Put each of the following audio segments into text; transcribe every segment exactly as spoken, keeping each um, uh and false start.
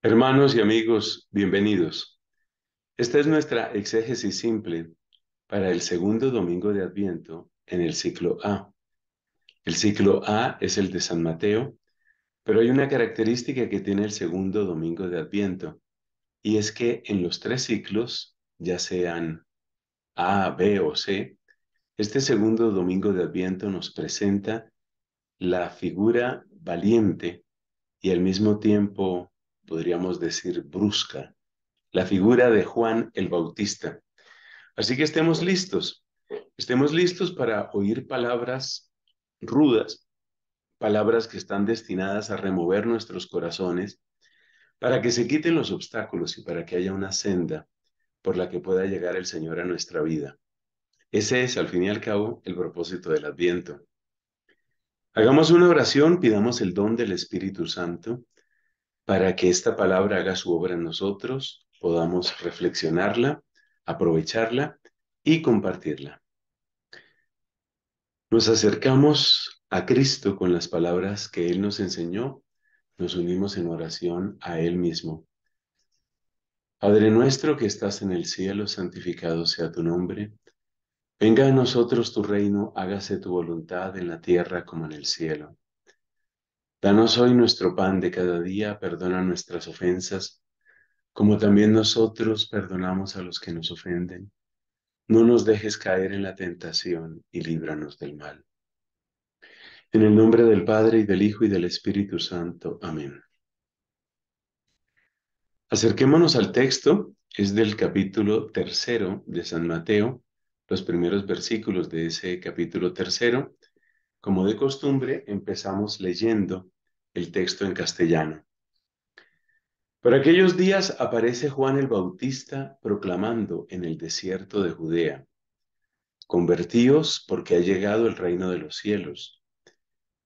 Hermanos y amigos, bienvenidos. Esta es nuestra exégesis simple para el segundo domingo de Adviento en el ciclo A. El ciclo A es el de San Mateo, pero hay una característica que tiene el segundo domingo de Adviento, y es que en los tres ciclos, ya sean A, B o C, este segundo domingo de Adviento nos presenta la figura valiente y al mismo tiempo podríamos decir brusca, la figura de Juan el Bautista. Así que estemos listos, estemos listos para oír palabras rudas, palabras que están destinadas a remover nuestros corazones, para que se quiten los obstáculos y para que haya una senda por la que pueda llegar el Señor a nuestra vida. Ese es, al fin y al cabo, el propósito del Adviento. Hagamos una oración, pidamos el don del Espíritu Santo, para que esta palabra haga su obra en nosotros, podamos reflexionarla, aprovecharla y compartirla. Nos acercamos a Cristo con las palabras que Él nos enseñó, nos unimos en oración a Él mismo. Padre nuestro que estás en el cielo, santificado sea tu nombre. Venga a nosotros tu reino, hágase tu voluntad en la tierra como en el cielo. Danos hoy nuestro pan de cada día, perdona nuestras ofensas, como también nosotros perdonamos a los que nos ofenden. No nos dejes caer en la tentación y líbranos del mal. En el nombre del Padre, y del Hijo, y del Espíritu Santo. Amén. Acerquémonos al texto, es del capítulo tercero de San Mateo, los primeros versículos de ese capítulo tercero. Como de costumbre, empezamos leyendo el texto en castellano. Por aquellos días aparece Juan el Bautista proclamando en el desierto de Judea: Convertíos, porque ha llegado el reino de los cielos.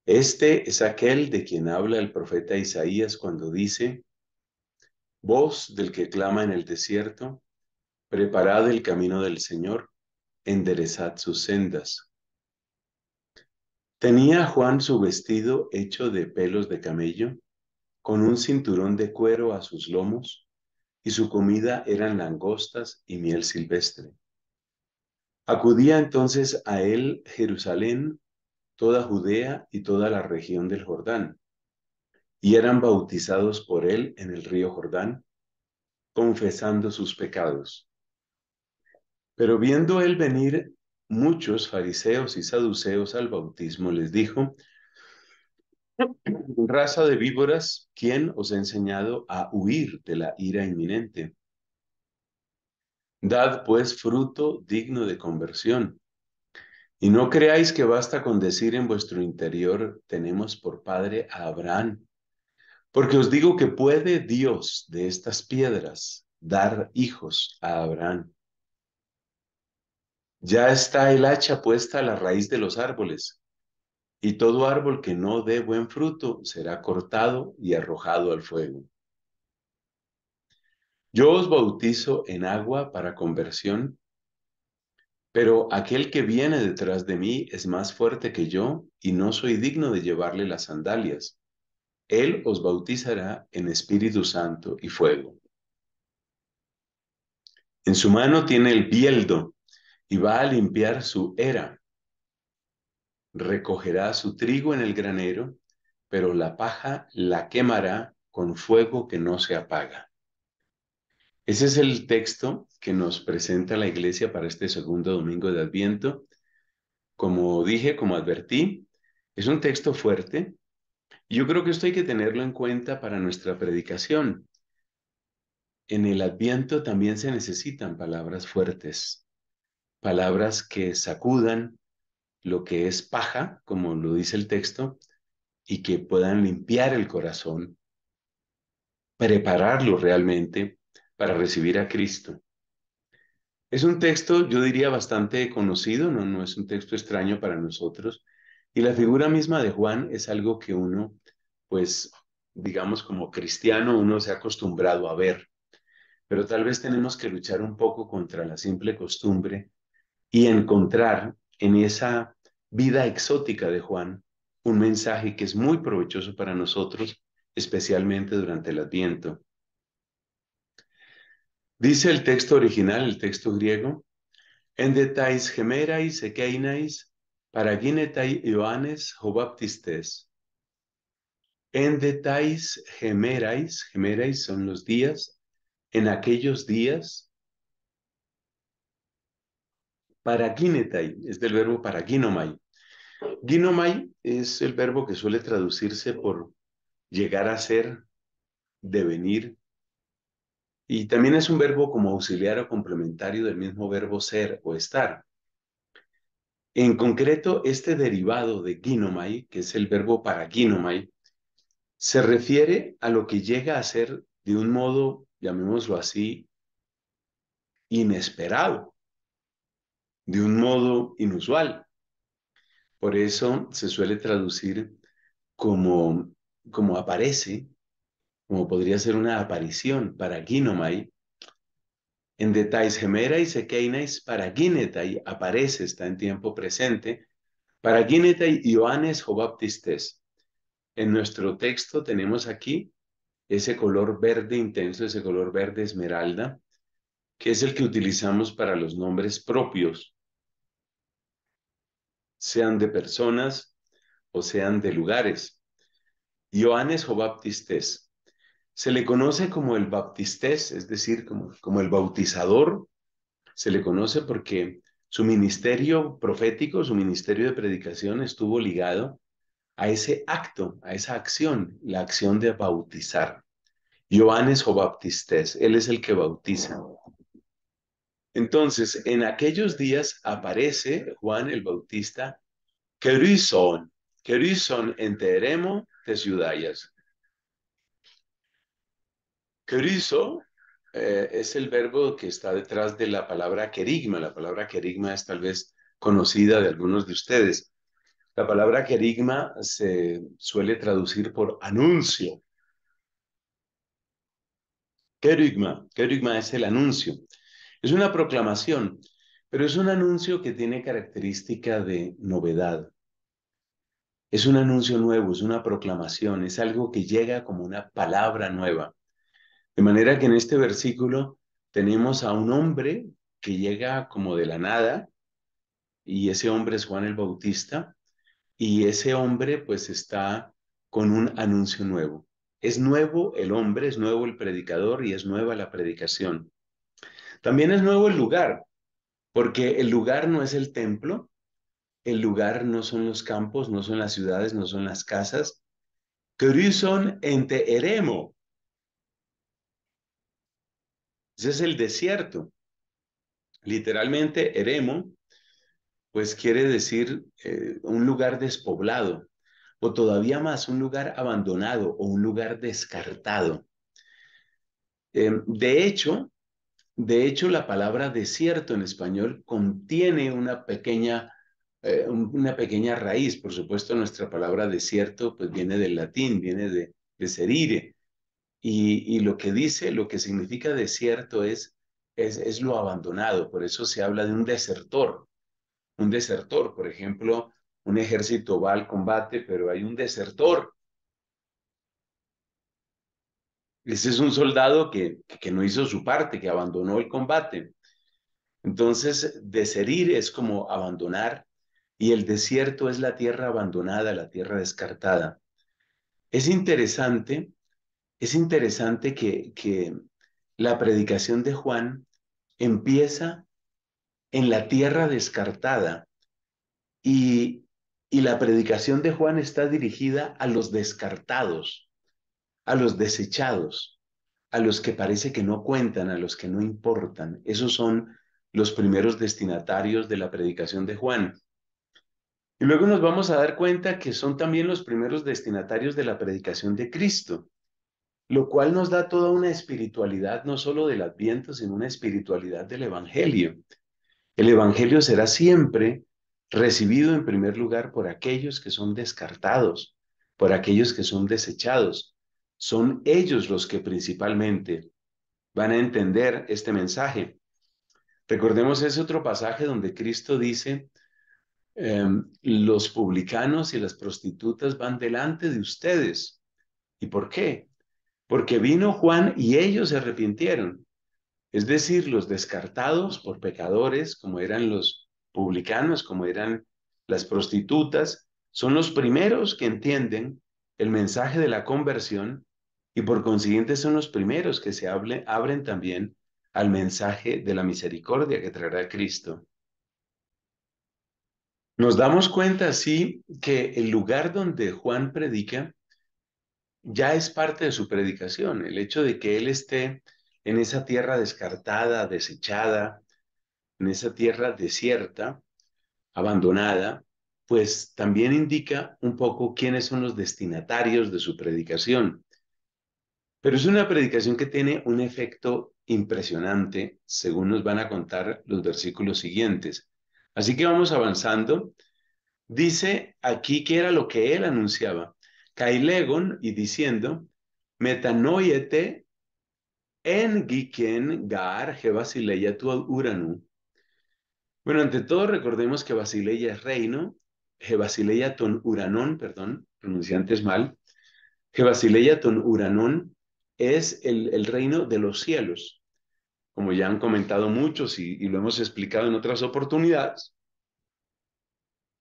Este es aquel de quien habla el profeta Isaías cuando dice: Voz del que clama en el desierto, preparad el camino del Señor, enderezad sus sendas. Tenía Juan su vestido hecho de pelos de camello, con un cinturón de cuero a sus lomos, y su comida eran langostas y miel silvestre. Acudía entonces a él Jerusalén, toda Judea y toda la región del Jordán, y eran bautizados por él en el río Jordán, confesando sus pecados. Pero viendo él venir muchos fariseos y saduceos al bautismo, les dijo: Raza de víboras, ¿quién os ha enseñado a huir de la ira inminente? Dad pues fruto digno de conversión, y no creáis que basta con decir en vuestro interior: tenemos por padre a Abraham, porque os digo que puede Dios de estas piedras dar hijos a Abraham. Ya está el hacha puesta a la raíz de los árboles, y todo árbol que no dé buen fruto será cortado y arrojado al fuego. Yo os bautizo en agua para conversión, pero aquel que viene detrás de mí es más fuerte que yo, y no soy digno de llevarle las sandalias. Él os bautizará en Espíritu Santo y fuego. En su mano tiene el bieldo, y va a limpiar su era. Recogerá su trigo en el granero, pero la paja la quemará con fuego que no se apaga. Ese es el texto que nos presenta la Iglesia para este segundo domingo de Adviento. Como dije, como advertí, es un texto fuerte. Yo creo que esto hay que tenerlo en cuenta para nuestra predicación. En el Adviento también se necesitan palabras fuertes. Palabras que sacudan lo que es paja, como lo dice el texto, y que puedan limpiar el corazón, prepararlo realmente para recibir a Cristo. Es un texto, yo diría, bastante conocido, no, no es un texto extraño para nosotros, y la figura misma de Juan es algo que uno, pues, digamos, como cristiano, uno se ha acostumbrado a ver, pero tal vez tenemos que luchar un poco contra la simple costumbre y encontrar en esa vida exótica de Juan un mensaje que es muy provechoso para nosotros, especialmente durante el Adviento, Dice el texto original, el texto griego, «Endetais gemerais ekeinais paraginetai Ioannes hobaptistes». «Endetais gemerais», gemerais son los días, en aquellos días, «paraginetai», es del verbo «paraginomai». «Ginomai» es el verbo que suele traducirse por llegar a ser, devenir, y también es un verbo como auxiliar o complementario del mismo verbo ser o estar. En concreto, este derivado de ginomai, que es el verbo para ginomai, se refiere a lo que llega a ser de un modo, llamémoslo así, inesperado, de un modo inusual. Por eso se suele traducir como, como aparece, como podría ser una aparición, paraginomai, en detais gemerais ekeinais paraginetai, aparece, está en tiempo presente, paraginetai Ioannes hobaptistes. En nuestro texto tenemos aquí ese color verde intenso, ese color verde esmeralda, que es el que utilizamos para los nombres propios, sean de personas o sean de lugares. Ioannes hobaptistes. Se le conoce como el baptistés, es decir, como, como el bautizador. Se le conoce porque su ministerio profético, su ministerio de predicación estuvo ligado a ese acto, a esa acción, la acción de bautizar. Ioannes hobaptistés, él es el que bautiza. Entonces, en aquellos días aparece Juan el Bautista, Kerison, Kerison enteremo de ciudades. Kerizo eh, es el verbo que está detrás de la palabra querigma. La palabra querigma es tal vez conocida de algunos de ustedes. La palabra querigma se suele traducir por anuncio. Querigma, querigma es el anuncio. Es una proclamación, pero es un anuncio que tiene característica de novedad. Es un anuncio nuevo, es una proclamación, es algo que llega como una palabra nueva. De manera que en este versículo tenemos a un hombre que llega como de la nada, y ese hombre es Juan el Bautista, y ese hombre pues está con un anuncio nuevo. Es nuevo el hombre, es nuevo el predicador y es nueva la predicación. También es nuevo el lugar, porque el lugar no es el templo, el lugar no son los campos, no son las ciudades, no son las casas. Kerison ente eremo. Ese es el desierto. Literalmente, eremo, pues quiere decir eh, un lugar despoblado, o todavía más, un lugar abandonado, o un lugar descartado. Eh, de hecho, de hecho, la palabra desierto en español contiene una pequeña, eh, una pequeña raíz. Por supuesto, nuestra palabra desierto, pues viene del latín, viene de, de serire. Y, y lo que dice, lo que significa desierto es, es, es lo abandonado. Por eso se habla de un desertor. Un desertor, por ejemplo, un ejército va al combate, pero hay un desertor. Ese es un soldado que, que no hizo su parte, que abandonó el combate. Entonces, deserir es como abandonar, y el desierto es la tierra abandonada, la tierra descartada. Es interesante... Es interesante que, que la predicación de Juan empieza en la tierra descartada y, y la predicación de Juan está dirigida a los descartados, a los desechados, a los que parece que no cuentan, a los que no importan. Esos son los primeros destinatarios de la predicación de Juan. Y luego nos vamos a dar cuenta que son también los primeros destinatarios de la predicación de Cristo, lo cual nos da toda una espiritualidad, no solo del Adviento, sino una espiritualidad del Evangelio. El Evangelio será siempre recibido en primer lugar por aquellos que son descartados, por aquellos que son desechados. Son ellos los que principalmente van a entender este mensaje. Recordemos ese otro pasaje donde Cristo dice, eh, los publicanos y las prostitutas van delante de ustedes. ¿Y por qué? Porque vino Juan y ellos se arrepintieron. Es decir, los descartados por pecadores, como eran los publicanos, como eran las prostitutas, son los primeros que entienden el mensaje de la conversión y por consiguiente son los primeros que se hable, abren también al mensaje de la misericordia que traerá Cristo. Nos damos cuenta así que el lugar donde Juan predica ya es parte de su predicación. El hecho de que él esté en esa tierra descartada, desechada, en esa tierra desierta, abandonada, pues también indica un poco quiénes son los destinatarios de su predicación. Pero es una predicación que tiene un efecto impresionante, según nos van a contar los versículos siguientes. Así que vamos avanzando. Dice aquí que era lo que él anunciaba. Kailegon, y diciendo, metanoiete en giken gar je basileia tu uranu. Bueno, ante todo recordemos que Basileia es reino, je basileia ton uranón, perdón, pronunciantes mal, je basileia ton uranón es el, el reino de los cielos. Como ya han comentado muchos y, y lo hemos explicado en otras oportunidades,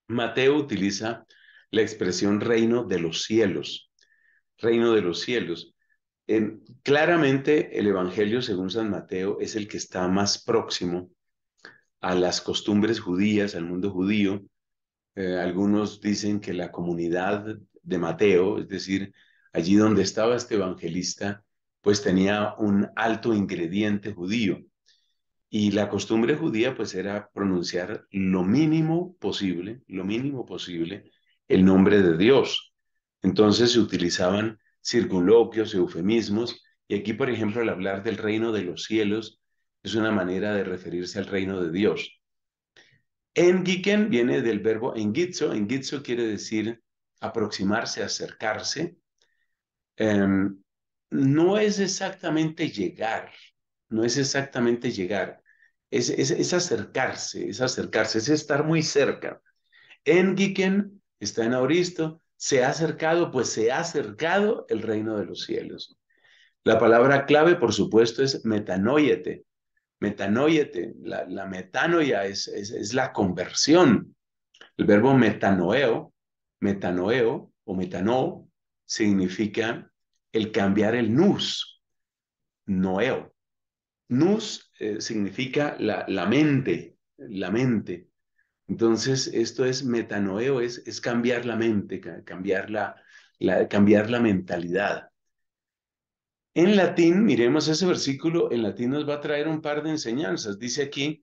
Mateo utiliza la expresión reino de los cielos, reino de los cielos. Eh, claramente el Evangelio, según San Mateo, es el que está más próximo a las costumbres judías, al mundo judío. Eh, algunos dicen que la comunidad de Mateo, es decir, allí donde estaba este evangelista, pues tenía un alto ingrediente judío. Y la costumbre judía, pues, era pronunciar lo mínimo posible, lo mínimo posible, el nombre de Dios. Entonces se utilizaban circunloquios, eufemismos, y aquí, por ejemplo, al hablar del reino de los cielos, es una manera de referirse al reino de Dios. Engiken viene del verbo engitzo. Engitzo quiere decir aproximarse, acercarse. Eh, No es exactamente llegar, no es exactamente llegar, es, es, es acercarse, es acercarse, es estar muy cerca. Engiken está en aoristo, se ha acercado, pues se ha acercado el reino de los cielos. La palabra clave, por supuesto, es metanoiete. Metanoiete, la, la metanoia es, es, es la conversión. El verbo metanoeo, metanoeo o metano, significa el cambiar el nous, noeo. Nous eh, significa la, la mente, la mente. Entonces, esto es metanoeo, es, es cambiar la mente, cambiar la, la, cambiar la mentalidad. En latín, miremos ese versículo, en latín nos va a traer un par de enseñanzas. Dice aquí,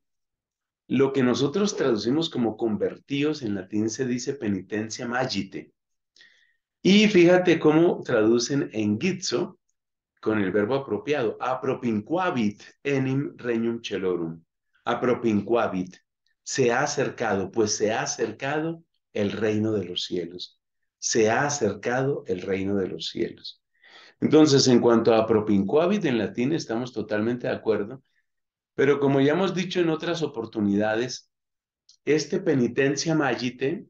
lo que nosotros traducimos como convertidos, en latín se dice penitencia magite. Y fíjate cómo traducen en Gitzo con el verbo apropiado. Apropinquavit enim regnum celorum. Apropinquavit. Se ha acercado, pues se ha acercado el reino de los cielos. Se ha acercado el reino de los cielos. Entonces, en cuanto a apropinquavit en latín, estamos totalmente de acuerdo. Pero como ya hemos dicho en otras oportunidades, este penitencia magite,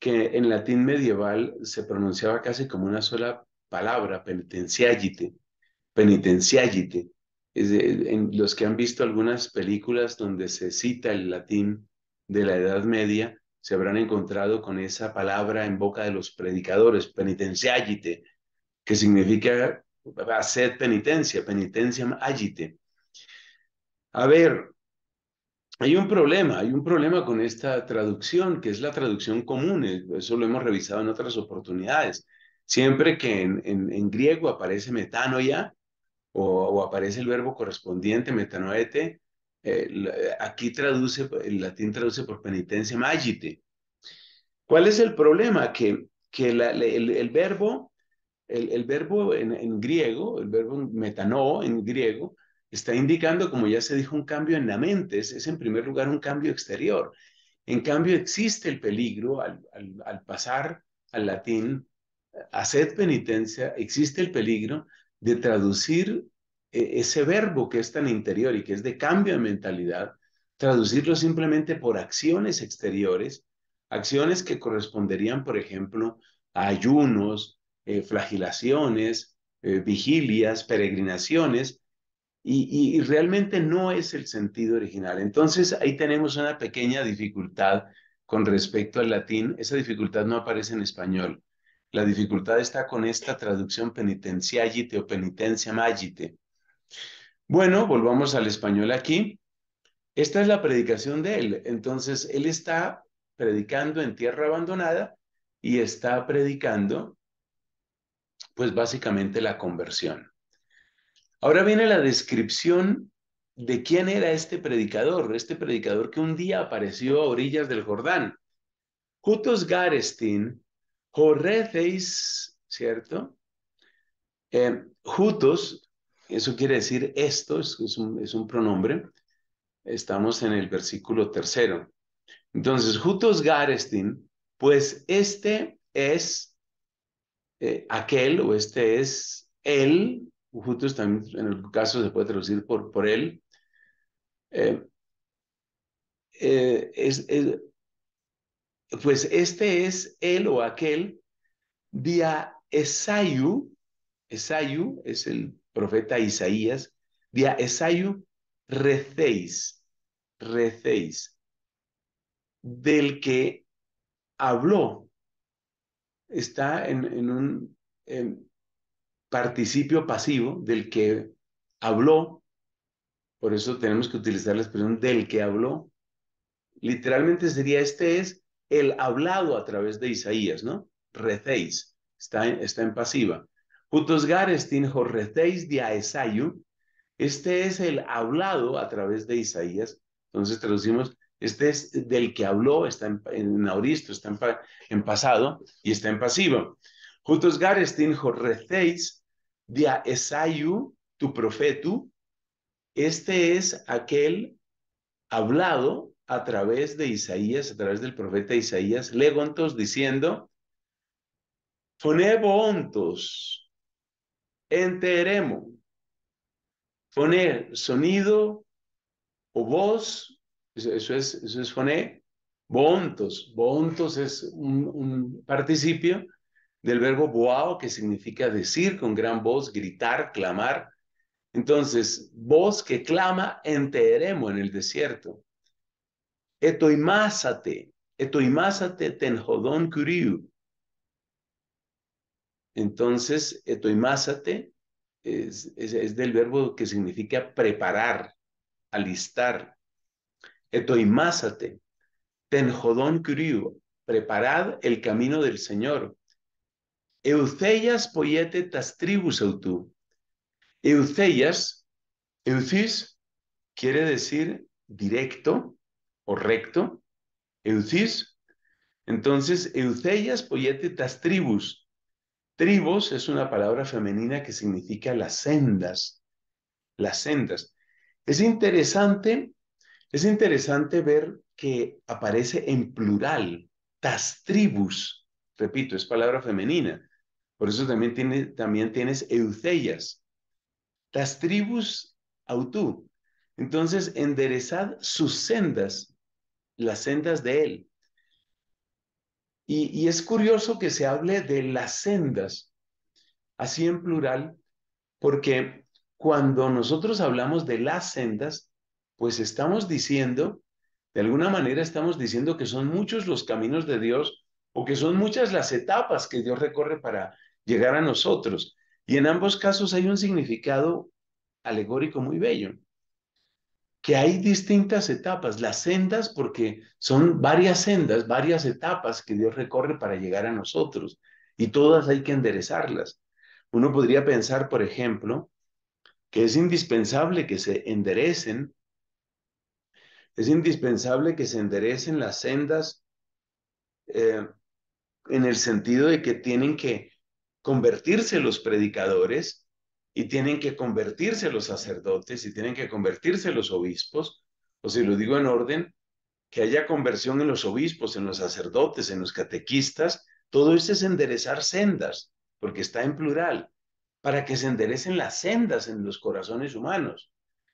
que en latín medieval se pronunciaba casi como una sola palabra, penitenciagite, penitenciagite. Es de, en los que han visto algunas películas donde se cita el latín de la Edad Media, se habrán encontrado con esa palabra en boca de los predicadores, penitenciagite, que significa hacer penitencia, penitenciam agite. A ver, hay un problema, hay un problema con esta traducción, que es la traducción común, eso lo hemos revisado en otras oportunidades. Siempre que en, en, en griego aparece metanoia, o, o aparece el verbo correspondiente, metanoete, eh, aquí traduce, el latín traduce por penitencia magite. ¿Cuál es el problema? Que, que la, la, el, el verbo, el, el verbo en, en griego, el verbo metanoó en griego, está indicando, como ya se dijo, un cambio en la mente. Es, es en primer lugar un cambio exterior. En cambio, existe el peligro al, al, al pasar al latín, hacer penitencia, existe el peligro de traducir eh, ese verbo que es tan interior y que es de cambio de mentalidad, traducirlo simplemente por acciones exteriores, acciones que corresponderían, por ejemplo, a ayunos, eh, flagelaciones, eh, vigilias, peregrinaciones, Y, y, y realmente no es el sentido original. Entonces ahí tenemos una pequeña dificultad con respecto al latín. Esa dificultad no aparece en español. La dificultad está con esta traducción penitenciagite o penitencia magite. Bueno, volvamos al español aquí. Esta es la predicación de él. Entonces él está predicando en tierra abandonada y está predicando, pues básicamente la conversión. Ahora viene la descripción de quién era este predicador, este predicador que un día apareció a orillas del Jordán. Jutos Garestin, Jorrezeis, ¿cierto? Eh, Jutos, eso quiere decir esto, es un, es un pronombre. Estamos en el versículo tercero. Entonces, Jutos Garestin, pues este es eh, aquel, o este es él. Jutos también en el caso se puede traducir por, por él. Eh, eh, es, es, pues este es él o aquel, dia Esayu, Esayu es el profeta Isaías, dia Esayu recéis, recéis, del que habló. Está en, en un... En, participio pasivo del que habló, por eso tenemos que utilizar la expresión del que habló. Literalmente sería, este es el hablado a través de Isaías, ¿no? Recéis, está en, está en pasiva. Jutos garestin jorrecéis dia Esayu, este es el hablado a través de Isaías. Entonces traducimos, este es del que habló, está en, en auristo, está en, en pasado y está en pasiva. Jutos garestin jorrecéis dia Esayu, tu profetu, este es aquel hablado a través de Isaías, a través del profeta Isaías, legontos diciendo, fonebo ontos, enteremo, foné, sonido o voz, eso es, eso es foné, boontos, boontos es un, un participio, del verbo boao, que significa decir con gran voz, gritar, clamar. Entonces, voz que clama enteremo en el desierto. Etoimásate, etoimásate tenjodón curiu. Entonces, etoimásate es, es, es del verbo que significa preparar, alistar. Etoimásate tenjodón curiu, preparad el camino del Señor. Euceias poiete tas tribus autú. Euceias, eucis, quiere decir directo o recto. Eucis. Entonces, euceias poiete tas tribus. Tribus es una palabra femenina que significa las sendas. Las sendas. Es interesante, es interesante ver que aparece en plural, tas tribus. Repito, es palabra femenina. Por eso también, tiene, también tienes euceias. Tas tribus autú. Entonces, enderezad sus sendas, las sendas de él. Y, y es curioso que se hable de las sendas, así en plural, porque cuando nosotros hablamos de las sendas, pues estamos diciendo, de alguna manera estamos diciendo que son muchos los caminos de Dios, o que son muchas las etapas que Dios recorre para llegar a nosotros. Y en ambos casos hay un significado alegórico muy bello, que hay distintas etapas, las sendas, porque son varias sendas, varias etapas que Dios recorre para llegar a nosotros, y todas hay que enderezarlas. Uno podría pensar, por ejemplo, que es indispensable que se enderecen, es indispensable que se enderecen las sendas, eh, en el sentido de que tienen que convertirse los predicadores y tienen que convertirse los sacerdotes y tienen que convertirse los obispos, o si lo digo en orden, que haya conversión en los obispos, en los sacerdotes, en los catequistas, todo esto es enderezar sendas, porque está en plural, para que se enderecen las sendas en los corazones humanos.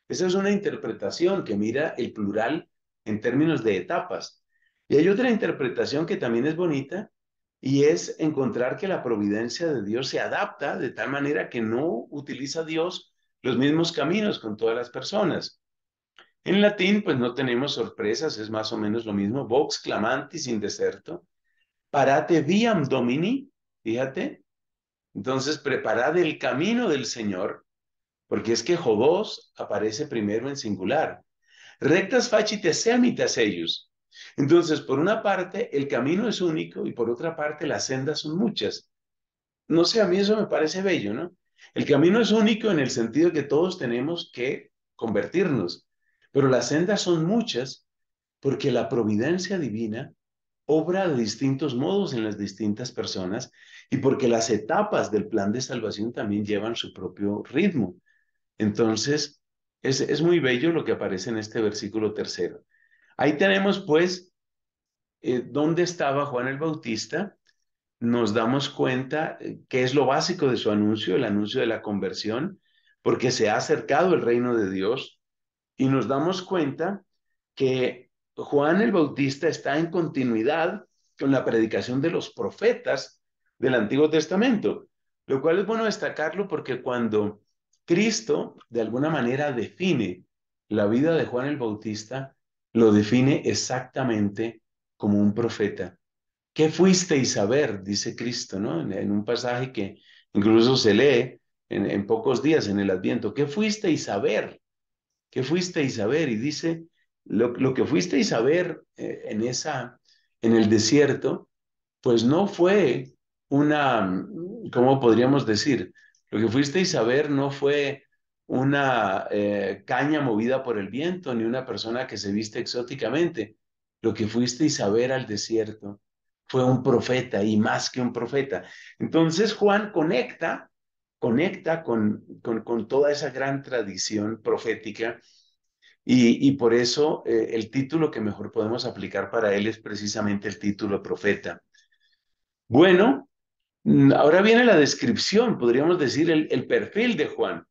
Esa es una interpretación que mira el plural en términos de etapas. Y hay otra interpretación que también es bonita, y es encontrar que la providencia de Dios se adapta de tal manera que no utiliza Dios los mismos caminos con todas las personas. En latín, pues no tenemos sorpresas, es más o menos lo mismo. Vox clamantis in deserto, parate viam domini, fíjate. Entonces, preparad el camino del Señor, porque es que Jobos aparece primero en singular. Rectas facite semitas ellos. Entonces, por una parte, el camino es único y por otra parte, las sendas son muchas. No sé, a mí eso me parece bello, ¿no? El camino es único en el sentido que todos tenemos que convertirnos, pero las sendas son muchas porque la providencia divina obra de distintos modos en las distintas personas y porque las etapas del plan de salvación también llevan su propio ritmo. Entonces, es, es muy bello lo que aparece en este versículo tercero. Ahí tenemos, pues, eh, dónde estaba Juan el Bautista. Nos damos cuenta que es lo básico de su anuncio, el anuncio de la conversión, porque se ha acercado el reino de Dios, y nos damos cuenta que Juan el Bautista está en continuidad con la predicación de los profetas del Antiguo Testamento, lo cual es bueno destacarlo porque cuando Cristo de alguna manera define la vida de Juan el Bautista, lo define exactamente como un profeta. ¿Qué fuisteis a ver? Dice Cristo, ¿no? En, en un pasaje que incluso se lee en, en pocos días en el Adviento. ¿Qué fuisteis a ver? ¿Qué fuisteis a ver? Y dice, lo, lo que fuisteis a ver eh, en, esa, en el desierto, pues no fue una, ¿cómo podríamos decir? Lo que fuisteis a ver no fue una eh, caña movida por el viento, ni una persona que se viste exóticamente. Lo que fuisteis a ver al desierto fue un profeta, y más que un profeta. Entonces Juan conecta, conecta con, con, con toda esa gran tradición profética, y, y por eso eh, el título que mejor podemos aplicar para él es precisamente el título profeta. Bueno, ahora viene la descripción, podríamos decir el, el perfil de Juan.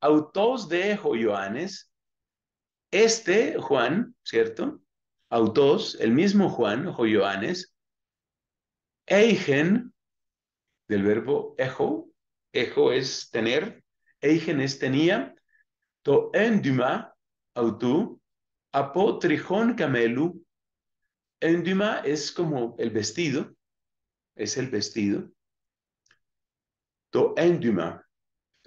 Autós de Joioanes, este Juan, ¿cierto?, autós, el mismo Juan, Joioanes, eigen, del verbo ejo, ejo es tener, eigen es tenía, to enduma, autú, apo trijón camelu, enduma es como el vestido, es el vestido, to enduma,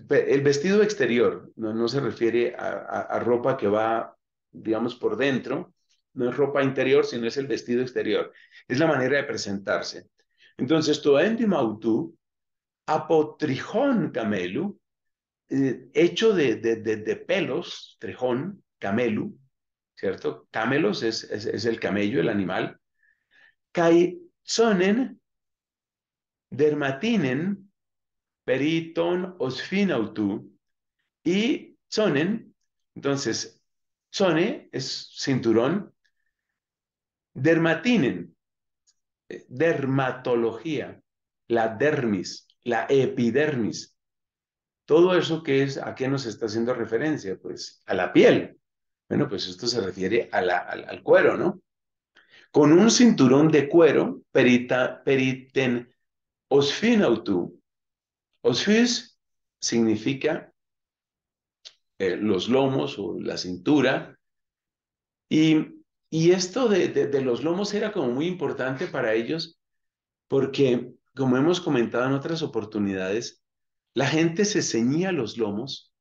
el vestido exterior, no, no se refiere a, a, a ropa que va, digamos, por dentro. No es ropa interior, sino es el vestido exterior. Es la manera de presentarse. Entonces, tu endimautú, apotrijón camelu, eh, hecho de, de, de, de pelos, trijón, camelu, ¿cierto? Camelos es, es, es el camello, el animal. Caitzonen, dermatinen, periton osfinautú, y zonen, entonces, zone es cinturón, dermatinen, dermatología, la dermis, la epidermis, todo eso que es, ¿a qué nos está haciendo referencia? Pues a la piel. Bueno, pues esto se refiere a la, al, al cuero, ¿no? Con un cinturón de cuero, perita, periten osfinautu. Osfis significa eh, los lomos o la cintura. Y Y esto de, de, de los lomos era como muy importante para ellos porque, como hemos comentado en otras oportunidades, la gente se ceñía los lomos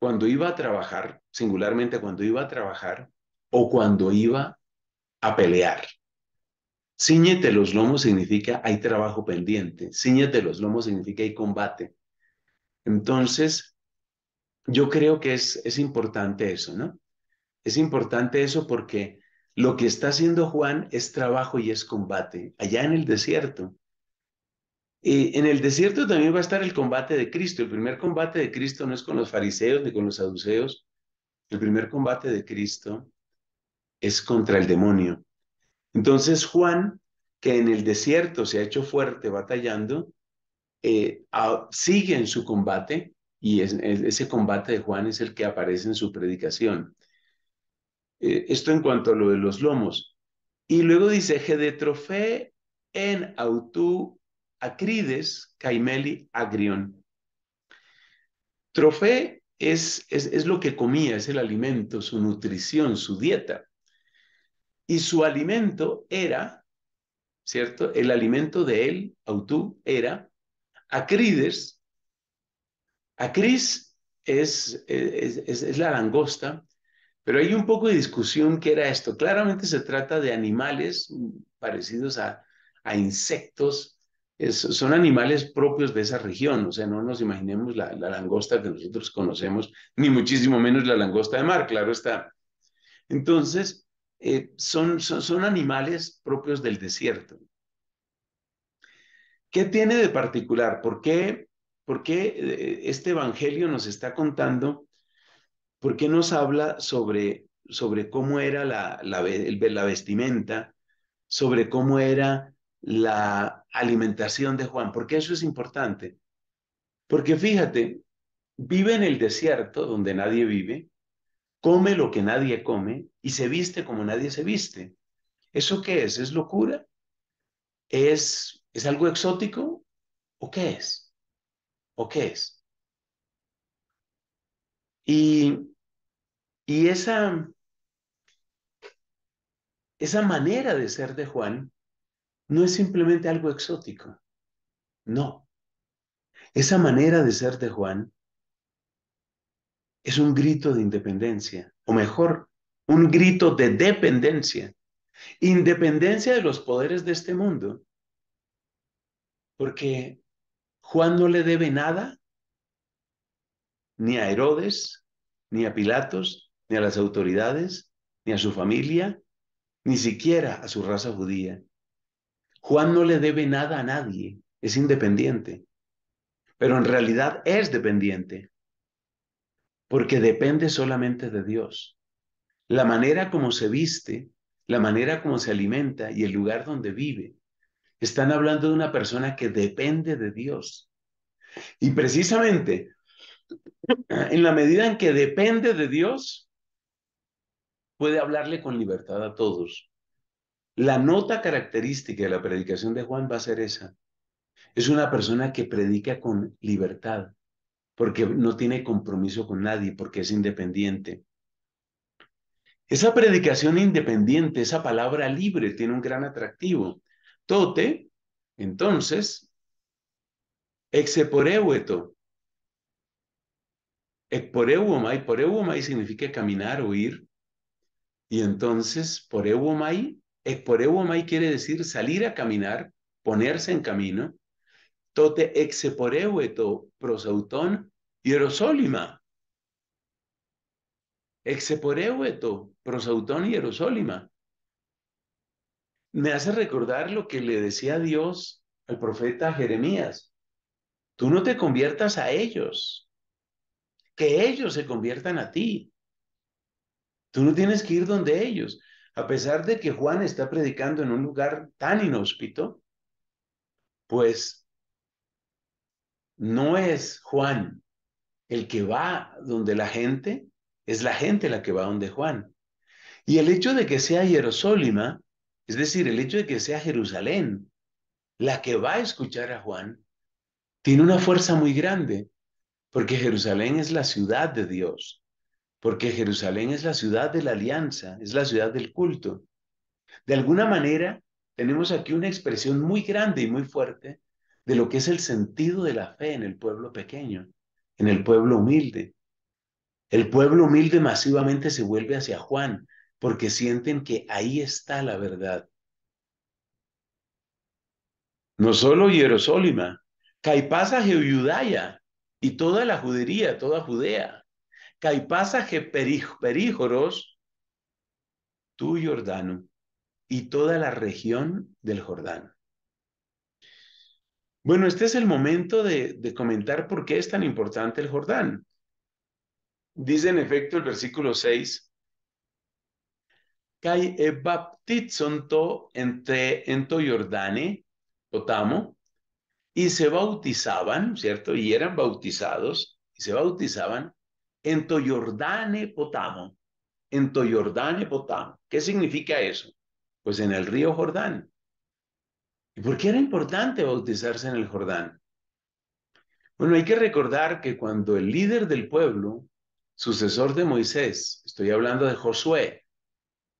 cuando iba a trabajar, singularmente cuando iba a trabajar o cuando iba a pelear. Cíñete los lomos significa hay trabajo pendiente. Cíñete los lomos significa hay combate. Entonces, yo creo que es, es importante eso, ¿no? Es importante eso porque lo que está haciendo Juan es trabajo y es combate, allá en el desierto. Y en el desierto también va a estar el combate de Cristo. El primer combate de Cristo no es con los fariseos ni con los saduceos. El primer combate de Cristo es contra el demonio. Entonces Juan, que en el desierto se ha hecho fuerte batallando, eh, a, sigue en su combate, y es, es, ese combate de Juan es el que aparece en su predicación. Esto en cuanto a lo de los lomos. Y luego dice, gedetrofé en autú acrides caimeli agrión. Trofé es, es, es lo que comía, es el alimento, su nutrición, su dieta. Y su alimento era, ¿cierto? El alimento de él, autú, era acrides. Acris es, es, es, es la langosta, pero hay un poco de discusión qué era esto. Claramente se trata de animales parecidos a, a insectos. Es, son animales propios de esa región. O sea, no nos imaginemos la, la langosta que nosotros conocemos, ni muchísimo menos la langosta de mar, claro está. Entonces, eh, son, son, son animales propios del desierto. ¿Qué tiene de particular? ¿Por qué, por qué este evangelio nos está contando? ¿Por qué nos habla sobre, sobre cómo era la, la, la vestimenta, sobre cómo era la alimentación de Juan? ¿Por qué eso es importante? Porque fíjate, vive en el desierto donde nadie vive, come lo que nadie come y se viste como nadie se viste. ¿Eso qué es? ¿Es locura? ¿Es, es algo exótico? ¿O qué es? ¿O qué es? Y, y esa, esa manera de ser de Juan no es simplemente algo exótico, no. Esa manera de ser de Juan es un grito de independencia, o mejor, un grito de dependencia. Independencia de los poderes de este mundo, porque Juan no le debe nada ni a Herodes, ni a Pilatos, ni a las autoridades, ni a su familia, ni siquiera a su raza judía. Juan no le debe nada a nadie, es independiente, pero en realidad es dependiente, porque depende solamente de Dios. La manera como se viste, la manera como se alimenta y el lugar donde vive, están hablando de una persona que depende de Dios. Y precisamente, en la medida en que depende de Dios, puede hablarle con libertad a todos. La nota característica de la predicación de Juan va a ser esa. Es una persona que predica con libertad, porque no tiene compromiso con nadie, porque es independiente. Esa predicación independiente, esa palabra libre, tiene un gran atractivo. Tote, entonces, exeporeueto. Ekporeuomai, poreuomai significa caminar o ir, y entonces poreuomai, ekporeuomai quiere decir salir a caminar, ponerse en camino. Tote exeporeueto prosautón hierosólima. Exeporeueto prosautón hierosólima. Me hace recordar lo que le decía Dios al profeta Jeremías: tú no te conviertas a ellos, que ellos se conviertan a ti. Tú no tienes que ir donde ellos. A pesar de que Juan está predicando en un lugar tan inhóspito, pues no es Juan el que va donde la gente, es la gente la que va donde Juan. Y el hecho de que sea Jerusalén, es decir, el hecho de que sea Jerusalén, la que va a escuchar a Juan, tiene una fuerza muy grande. Porque Jerusalén es la ciudad de Dios, porque Jerusalén es la ciudad de la alianza, es la ciudad del culto. De alguna manera, tenemos aquí una expresión muy grande y muy fuerte de lo que es el sentido de la fe en el pueblo pequeño, en el pueblo humilde. El pueblo humilde masivamente se vuelve hacia Juan, porque sienten que ahí está la verdad. No solo Jerusalén, Caipasa Judaya, y toda la judería, toda Judea. Caipasa que períjoros, tú Jordano, y toda la región del Jordán. Bueno, este es el momento de, de comentar por qué es tan importante el Jordán. Dice en efecto el versículo seis, Kai e baptizonto ento Jordane, otamo, y se bautizaban, ¿cierto? Y eran bautizados, y se bautizaban en Toyordane Potamo, en Toyordane Potamo. ¿Qué significa eso? Pues en el río Jordán. ¿Y por qué era importante bautizarse en el Jordán? Bueno, hay que recordar que cuando el líder del pueblo, sucesor de Moisés, estoy hablando de Josué,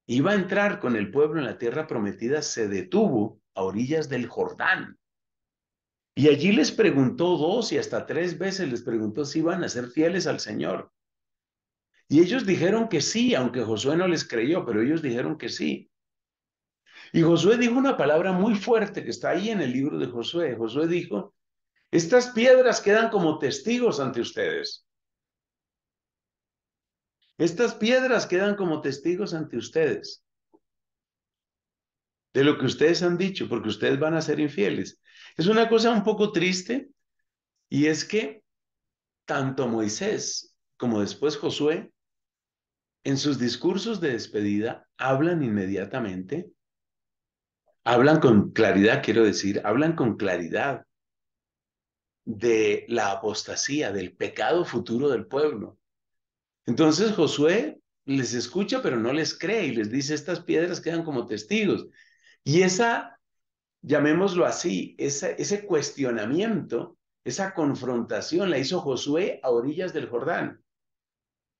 iba a entrar con el pueblo en la tierra prometida, se detuvo a orillas del Jordán. Y allí les preguntó dos y hasta tres veces les preguntó si iban a ser fieles al Señor. Y ellos dijeron que sí, aunque Josué no les creyó, pero ellos dijeron que sí. Y Josué dijo una palabra muy fuerte que está ahí en el libro de Josué. Josué dijo: estas piedras quedan como testigos ante ustedes. Estas piedras quedan como testigos ante ustedes de lo que ustedes han dicho, porque ustedes van a ser infieles. Es una cosa un poco triste, y es que tanto Moisés como después Josué, en sus discursos de despedida, hablan inmediatamente, hablan con claridad, quiero decir, hablan con claridad de la apostasía, del pecado futuro del pueblo. Entonces Josué les escucha, pero no les cree, y les dice: estas piedras quedan como testigos. Y esa, llamémoslo así, esa, ese cuestionamiento, esa confrontación la hizo Josué a orillas del Jordán.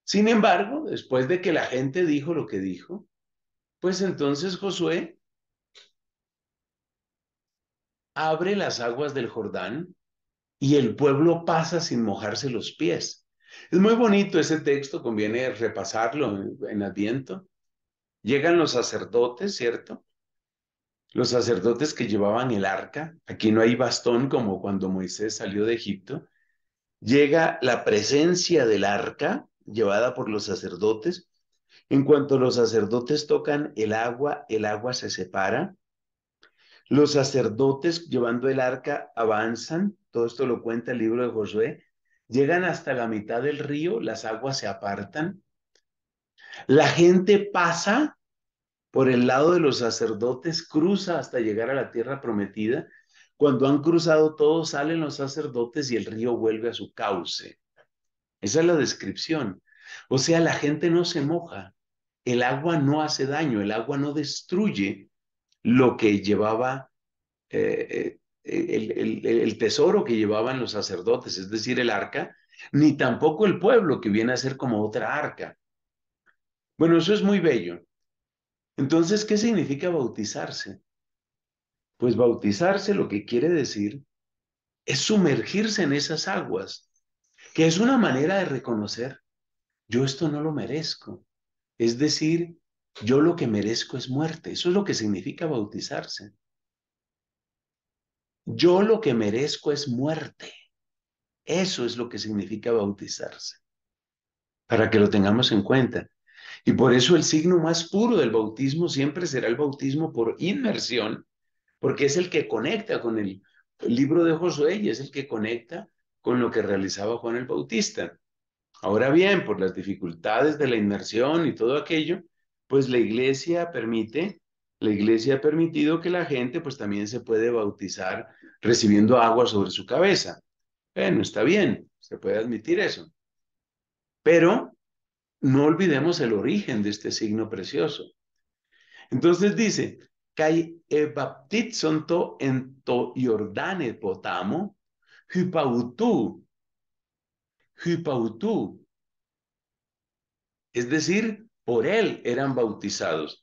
Sin embargo, después de que la gente dijo lo que dijo, pues entonces Josué abre las aguas del Jordán y el pueblo pasa sin mojarse los pies. Es muy bonito ese texto, conviene repasarlo en Adviento. Llegan los sacerdotes, ¿cierto? Los sacerdotes que llevaban el arca. Aquí no hay bastón como cuando Moisés salió de Egipto. Llega la presencia del arca, llevada por los sacerdotes. En cuanto los sacerdotes tocan el agua, el agua se separa. Los sacerdotes llevando el arca avanzan. Todo esto lo cuenta el libro de Josué. Llegan hasta la mitad del río, las aguas se apartan. La gente pasa por el lado de los sacerdotes, cruza hasta llegar a la tierra prometida. Cuando han cruzado todos, salen los sacerdotes y el río vuelve a su cauce. Esa es la descripción. O sea, la gente no se moja. El agua no hace daño, el agua no destruye lo que llevaba eh, El, el, el tesoro que llevaban los sacerdotes, es decir, el arca, ni tampoco el pueblo, que viene a ser como otra arca. Bueno, eso es muy bello. Entonces, ¿qué significa bautizarse? Pues bautizarse, lo que quiere decir es sumergirse en esas aguas, que es una manera de reconocer: yo esto no lo merezco. Es decir, yo lo que merezco es muerte. Eso es lo que significa bautizarse. Yo lo que merezco es muerte. Eso es lo que significa bautizarse, para que lo tengamos en cuenta. Y por eso el signo más puro del bautismo siempre será el bautismo por inmersión, porque es el que conecta con el, el libro de Josué y es el que conecta con lo que realizaba Juan el Bautista. Ahora bien, por las dificultades de la inmersión y todo aquello, pues la iglesia permite... La iglesia ha permitido que la gente pues también se puede bautizar recibiendo agua sobre su cabeza. Bueno, está bien, se puede admitir eso. Pero no olvidemos el origen de este signo precioso. Entonces dice: «Kai ebaptizonto en to Jordane potamo, hypautú, hypautú». Es decir, por él eran bautizados.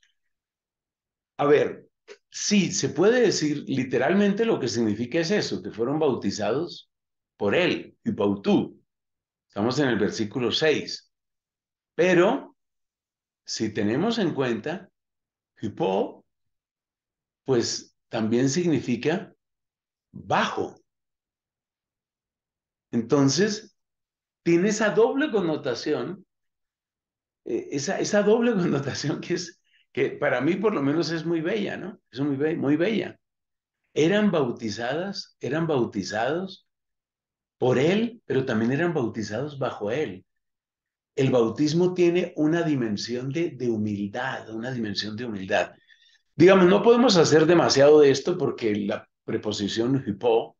A ver, sí, se puede decir literalmente lo que significa es eso, que fueron bautizados por él, y bautú. Estamos en el versículo seis. Pero, si tenemos en cuenta, hipó, pues también significa bajo. Entonces, tiene esa doble connotación, esa, esa doble connotación que es, que para mí por lo menos es muy bella, ¿no? Es muy, be muy bella. Eran bautizadas, eran bautizados por él, pero también eran bautizados bajo él. El bautismo tiene una dimensión de, de humildad, una dimensión de humildad. Digamos, no podemos hacer demasiado de esto porque la preposición hypo,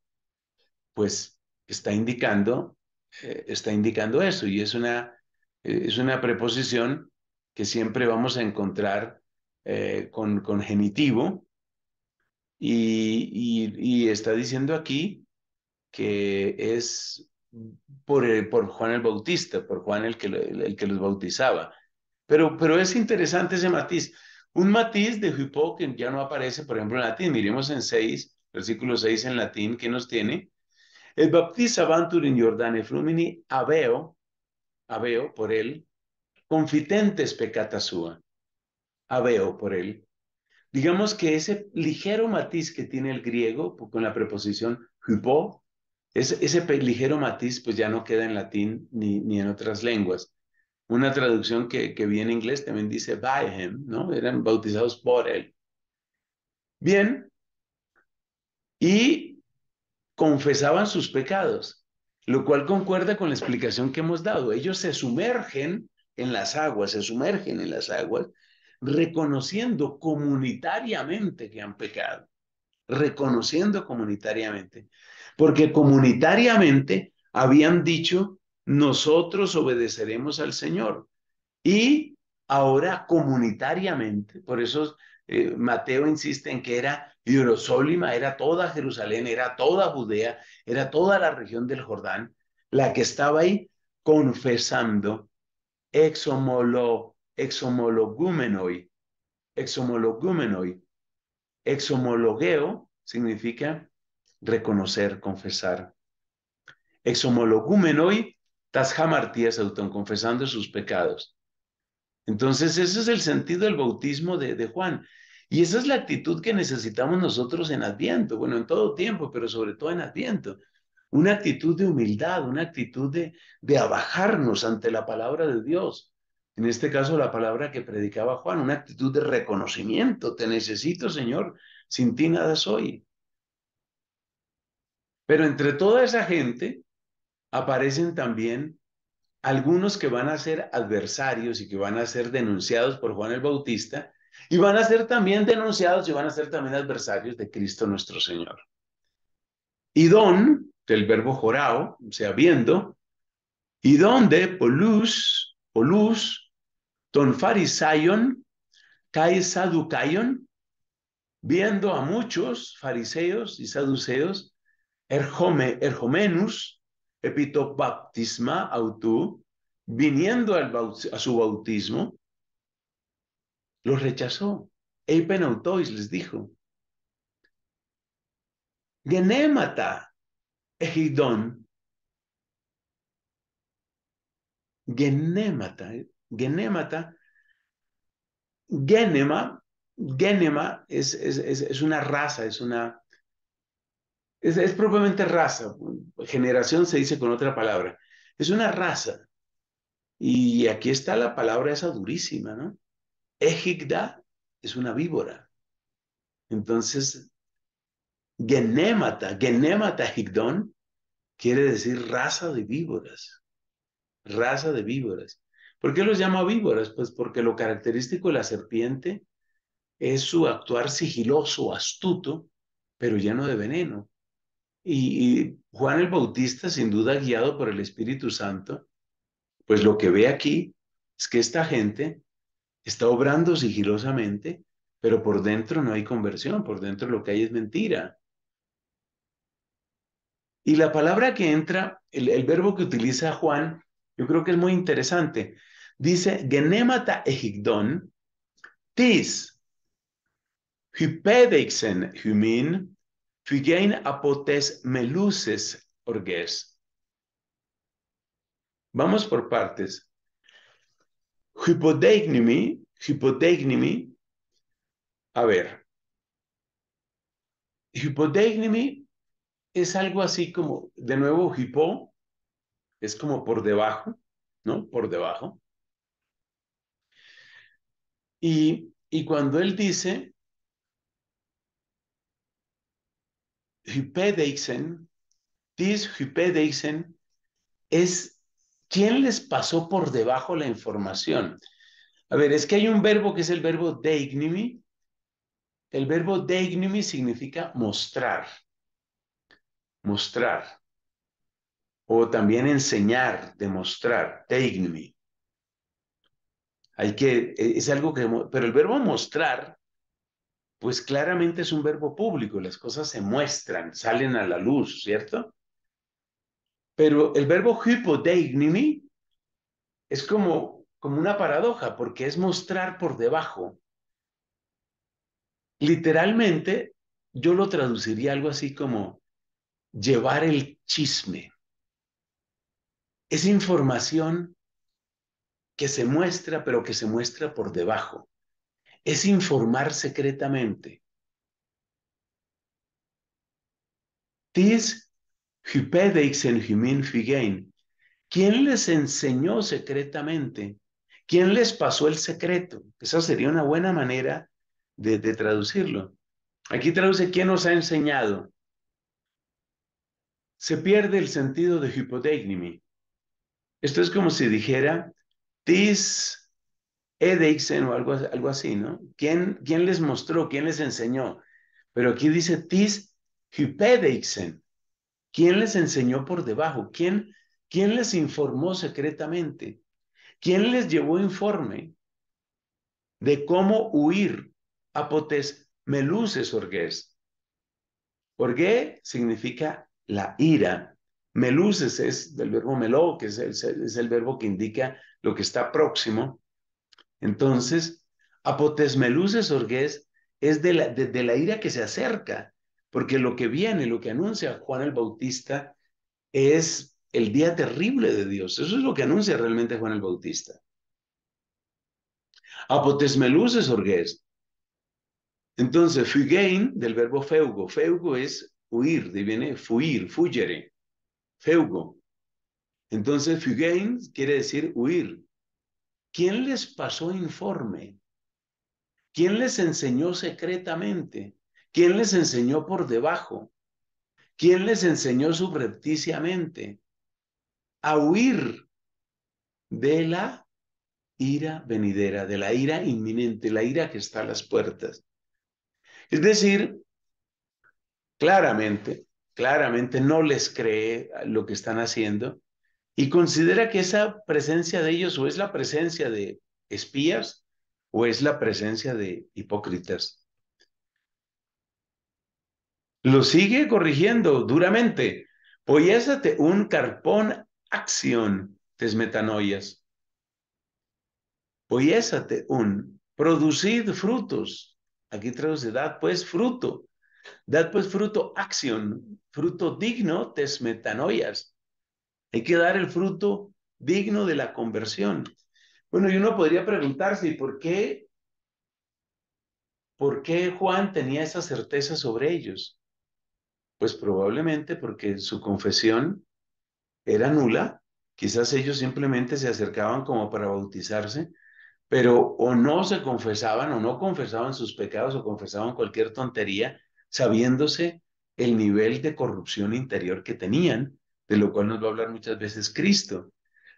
pues, está indicando, eh, está indicando eso, y es una, eh, es una preposición que siempre vamos a encontrar Eh, con, con genitivo, y, y, y está diciendo aquí que es por, por Juan el Bautista, por Juan el que, el que los bautizaba. Pero, pero es interesante ese matiz. Un matiz de hypo que ya no aparece, por ejemplo, en latín. Miremos en seis, versículo seis en latín, que nos tiene. El baptiza vantur in Jordane flumini aveo, aveo por él, confitentes peccata sua, aveo por él. Digamos que ese ligero matiz que tiene el griego con la preposición hypo, ese, ese ligero matiz pues ya no queda en latín ni, ni en otras lenguas. Una traducción que, que vi en inglés también dice by him, ¿no? Eran bautizados por él. Bien. Y confesaban sus pecados, lo cual concuerda con la explicación que hemos dado. Ellos se sumergen en las aguas, se sumergen en las aguas, reconociendo comunitariamente que han pecado. Reconociendo comunitariamente. Porque comunitariamente habían dicho: nosotros obedeceremos al Señor. Y ahora comunitariamente, por eso eh, Mateo insiste en que era Jerusalén, era toda Jerusalén, era toda Judea, era toda la región del Jordán, la que estaba ahí confesando, exhomolo, exhomologúmenoi, exhomologúmenoi, exhomologueo significa reconocer, confesar. Exhomologúmenoi Tashamartías autón, confesando sus pecados. Entonces, ese es el sentido del bautismo de, de Juan. Y esa es la actitud que necesitamos nosotros en Adviento. Bueno, en todo tiempo, pero sobre todo en Adviento. Una actitud de humildad, una actitud de, de abajarnos ante la palabra de Dios. En este caso, la palabra que predicaba Juan, una actitud de reconocimiento. Te necesito, Señor. Sin ti nada soy. Pero entre toda esa gente aparecen también algunos que van a ser adversarios y que van a ser denunciados por Juan el Bautista, y van a ser también denunciados y van a ser también adversarios de Cristo nuestro Señor. Idón, del verbo jorao, o sea, viendo, y donde polus, polus, ton farisaion, kai saducaion, viendo a muchos fariseos y saduceos, erjome, erjomenus, epitobaptisma autú, viniendo al a su bautismo, los rechazó. Eipen autois les dijo. Genémata egidón. Genémata, genémata, genema, genema es, es, es, es una raza, es una... Es, es propiamente raza, generación se dice con otra palabra. Es una raza. Y aquí está la palabra esa durísima, ¿no? Ejigda es una víbora. Entonces, genémata, genémata ejigdón, quiere decir raza de víboras. Raza de víboras. ¿Por qué los llama víboras? Pues porque lo característico de la serpiente es su actuar sigiloso, astuto, pero lleno de veneno. Y, y Juan el Bautista, sin duda guiado por el Espíritu Santo, pues lo que ve aquí es que esta gente está obrando sigilosamente, pero por dentro no hay conversión, por dentro lo que hay es mentira. Y la palabra que entra, el, el verbo que utiliza Juan, yo creo que es muy interesante. Dice, genémata ejigdón, tis, hypedeixen humin, Figein apotes meluces orges. Vamos por partes. Hypodegnimi, hypodegnimi. A ver. Hypodegnimi es algo así como, de nuevo, hipo, es como por debajo, ¿no? Por debajo. Y, y cuando él dice Hypedeixen, tis hypedeixen, es quién les pasó por debajo la información. A ver, es que hay un verbo que es el verbo deignimi. El verbo deignimi significa mostrar, mostrar, o también enseñar, demostrar, deignimi. Hay que, es algo que, pero el verbo mostrar, pues claramente es un verbo público, las cosas se muestran, salen a la luz, ¿cierto? Pero el verbo hypodeignimi es como, como una paradoja, porque es mostrar por debajo. Literalmente, yo lo traduciría algo así como llevar el chisme. Es información que se muestra, pero que se muestra por debajo. Es informar secretamente. Dies hypedeixenhymin figein. ¿Quién les enseñó secretamente? ¿Quién les pasó el secreto? Esa sería una buena manera de, de traducirlo. Aquí traduce ¿quién nos ha enseñado? Se pierde el sentido de hypodeignymi. Esto es como si dijera tis edeixen o algo, algo así, ¿no? ¿Quién, ¿Quién les mostró? ¿Quién les enseñó? Pero aquí dice tis hypedeixen. ¿Quién les enseñó por debajo? ¿Quién, ¿Quién les informó secretamente? ¿Quién les llevó informe de cómo huir? Apotes meluces orgués. Orgué significa la ira. Meluces es del verbo meló, que es el, es el verbo que indica lo que está próximo. Entonces, apotes meluces orgués es de la, de, de la ira que se acerca, porque lo que viene, lo que anuncia Juan el Bautista es el día terrible de Dios. Eso es lo que anuncia realmente Juan el Bautista. Apotes meluces orgués. Entonces, fugein, del verbo feugo. Feugo es huir, de viene fuir, fuyere. Feugo. Entonces, fugein quiere decir huir. ¿Quién les pasó informe? ¿Quién les enseñó secretamente? ¿Quién les enseñó por debajo? ¿Quién les enseñó subrepticiamente? A huir de la ira venidera, de la ira inminente, la ira que está a las puertas. Es decir, claramente, claramente no les cree lo que están haciendo y considera que esa presencia de ellos o es la presencia de espías o es la presencia de hipócritas. Lo sigue corrigiendo duramente. Poiésate un carpón acción tes metanoias. Poiésate un producid frutos. Aquí traduce, dad pues fruto, dad pues fruto, acción, fruto digno, tes metanoias. Hay que dar el fruto digno de la conversión. Bueno, y uno podría preguntarse, ¿por qué, por qué Juan tenía esa certeza sobre ellos? Pues probablemente porque su confesión era nula, quizás ellos simplemente se acercaban como para bautizarse, pero o no se confesaban o no confesaban sus pecados o confesaban cualquier tontería, sabiéndose el nivel de corrupción interior que tenían, de lo cual nos va a hablar muchas veces Cristo.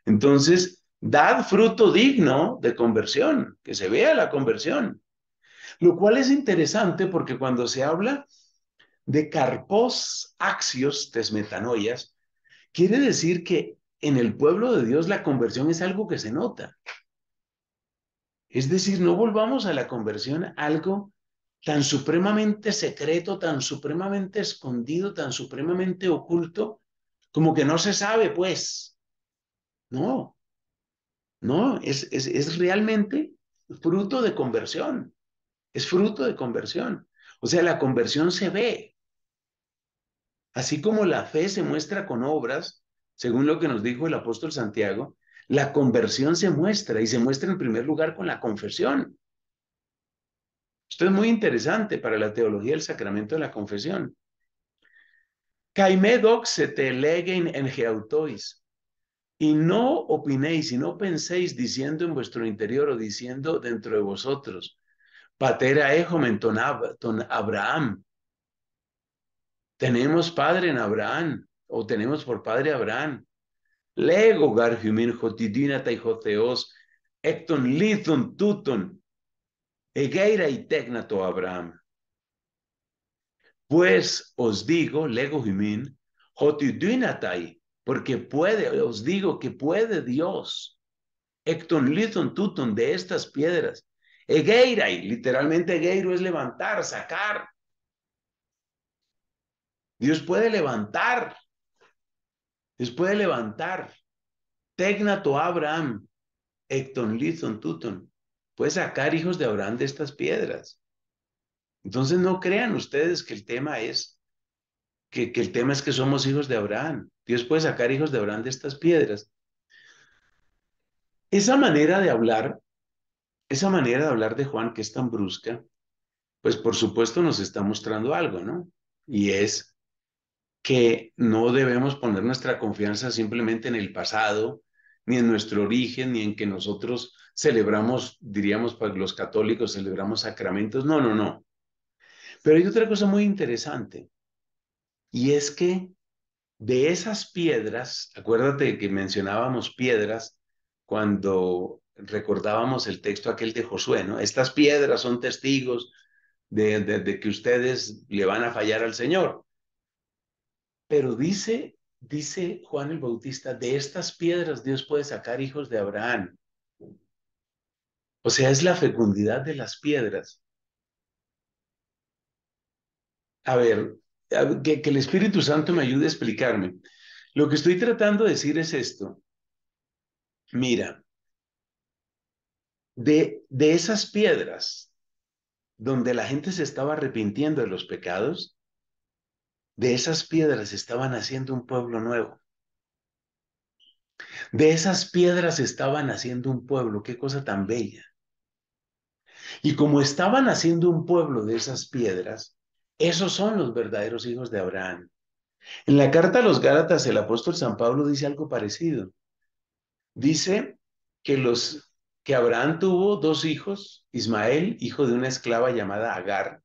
Entonces, dad fruto digno de conversión, que se vea la conversión. Lo cual es interesante porque cuando se habla de carpos axios, tesmetanoias, quiere decir que en el pueblo de Dios la conversión es algo que se nota. Es decir, no volvamos a la conversión algo tan supremamente secreto, tan supremamente escondido, tan supremamente oculto, como que no se sabe, pues. No, no, es, es, es realmente fruto de conversión, es fruto de conversión. O sea, la conversión se ve. Así como la fe se muestra con obras, según lo que nos dijo el apóstol Santiago, la conversión se muestra y se muestra en primer lugar con la confesión. Esto es muy interesante para la teología del sacramento de la confesión. Caime doxete legen engeautois. Y no opinéis y no penséis diciendo en vuestro interior o diciendo dentro de vosotros. Patera ejom en ton Abraham. Tenemos padre en Abraham o tenemos por padre Abraham. Lego garjumin jotidinata y joteos, ecton lithon tuton, egeira y tegnato Abraham. Pues os digo, lego jumin, jotidinatai, porque puede, os digo que puede Dios, ecton lithon tuton de estas piedras, egeira y literalmente egeiro es levantar, sacar. Dios puede levantar les puede levantar. Tegnato Abraham, ecton lithon tuton. Puede sacar hijos de Abraham de estas piedras. Entonces no crean ustedes que el tema es que, que el tema es que somos hijos de Abraham. Dios puede sacar hijos de Abraham de estas piedras. Esa manera de hablar, esa manera de hablar de Juan que es tan brusca, pues por supuesto nos está mostrando algo, ¿no? Y es que no debemos poner nuestra confianza simplemente en el pasado, ni en nuestro origen, ni en que nosotros celebramos, diríamos, pues los católicos celebramos sacramentos. No, no, no. Pero hay otra cosa muy interesante, y es que de esas piedras, acuérdate que mencionábamos piedras cuando recordábamos el texto aquel de Josué, ¿no? Estas piedras son testigos de, de, de que ustedes le van a fallar al Señor. Pero dice, dice Juan el Bautista, de estas piedras Dios puede sacar hijos de Abraham. O sea, es la fecundidad de las piedras. A ver, que, que el Espíritu Santo me ayude a explicarme. Lo que estoy tratando de decir es esto. Mira, de, de esas piedras donde la gente se estaba arrepintiendo de los pecados, de esas piedras estaba naciendo un pueblo nuevo. De esas piedras estaba naciendo un pueblo, qué cosa tan bella. Y como estaba naciendo un pueblo de esas piedras, esos son los verdaderos hijos de Abraham. En la carta a los Gálatas, el apóstol San Pablo dice algo parecido. Dice que, los, que Abraham tuvo dos hijos, Ismael, hijo de una esclava llamada Agar,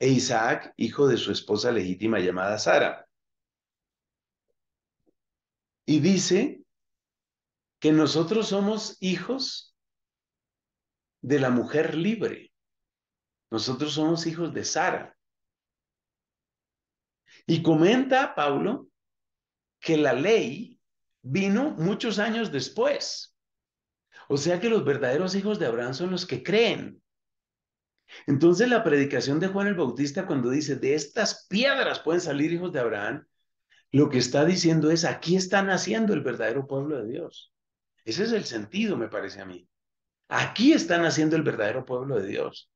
e Isaac, hijo de su esposa legítima llamada Sara. Y dice que nosotros somos hijos de la mujer libre. Nosotros somos hijos de Sara. Y comenta Pablo que la ley vino muchos años después. O sea que los verdaderos hijos de Abraham son los que creen. Entonces la predicación de Juan el Bautista cuando dice, de estas piedras pueden salir hijos de Abraham, lo que está diciendo es, aquí está naciendo el verdadero pueblo de Dios. Ese es el sentido, me parece a mí. Aquí está naciendo el verdadero pueblo de Dios.